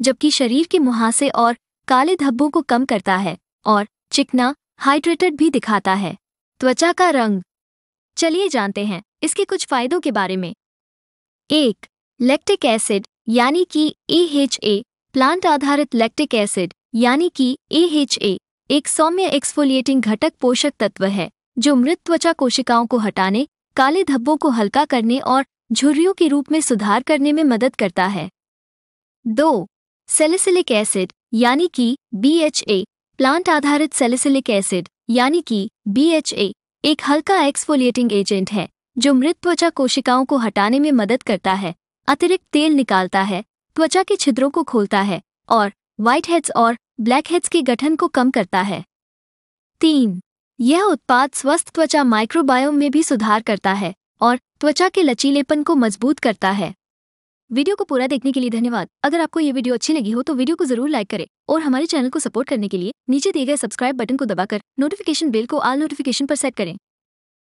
जबकि शरीर के मुहासे और काले धब्बों को कम करता है और चिकना हाइड्रेटेड भी दिखाता है। त्वचा का रंग। चलिए जानते हैं इसके कुछ फायदों के बारे में। 1. लैक्टिक एसिड यानी कि एएचए। प्लांट आधारित लैक्टिक एसिड यानी कि एएचए एक सौम्य एक्सफोलिएटिंग घटक पोषक तत्व है जो मृत त्वचा कोशिकाओं को हटाने, काले धब्बों को हल्का करने और झुर्रियों के रूप में सुधार करने में मदद करता है। 2. सैलिसिलिक एसिड यानी कि बीएचए। प्लांट आधारित सैलिसिलिक एसिड यानी कि बीएचए एक हल्का एक्सफोलिएटिंग एजेंट है जो मृत त्वचा कोशिकाओं को हटाने में मदद करता है, अतिरिक्त तेल निकालता है, त्वचा के छिद्रों को खोलता है और व्हाइटहेड्स और ब्लैकहेड्स के गठन को कम करता है। 3. यह उत्पाद स्वस्थ त्वचा माइक्रोबायोम में भी सुधार करता है और त्वचा के लचीलेपन को मजबूत करता है। वीडियो को पूरा देखने के लिए धन्यवाद। अगर आपको ये वीडियो अच्छी लगी हो तो वीडियो को जरूर लाइक करें और हमारे चैनल को सपोर्ट करने के लिए नीचे दिए गए सब्सक्राइब बटन को दबाकर नोटिफिकेशन बेल को ऑल नोटिफिकेशन पर सेट करें।